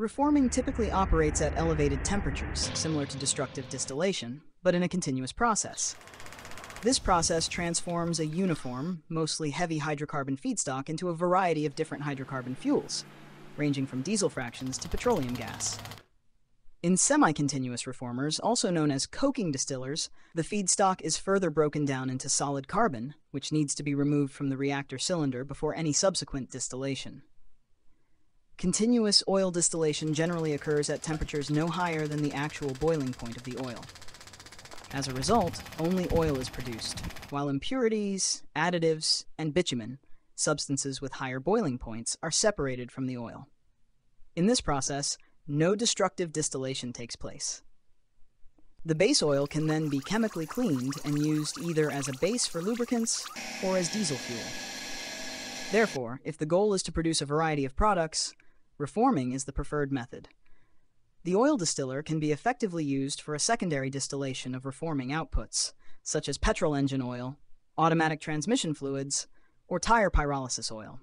Reforming typically operates at elevated temperatures, similar to destructive distillation, but in a continuous process. This process transforms a uniform, mostly heavy hydrocarbon feedstock into a variety of different hydrocarbon fuels, ranging from diesel fractions to petroleum gas. In semi-continuous reformers, also known as coking distillers, the feedstock is further broken down into solid carbon, which needs to be removed from the reactor cylinder before any subsequent distillation. Continuous oil distillation generally occurs at temperatures no higher than the actual boiling point of the oil. As a result, only oil is produced, while impurities, additives, and bitumen, substances with higher boiling points, are separated from the oil. In this process, no destructive distillation takes place. The base oil can then be chemically cleaned and used either as a base for lubricants or as diesel fuel. Therefore, if the goal is to produce a variety of products, reforming is the preferred method. The oil distiller can be effectively used for a secondary distillation of reforming outputs, such as petrol engine oil, automatic transmission fluids, or tire pyrolysis oil.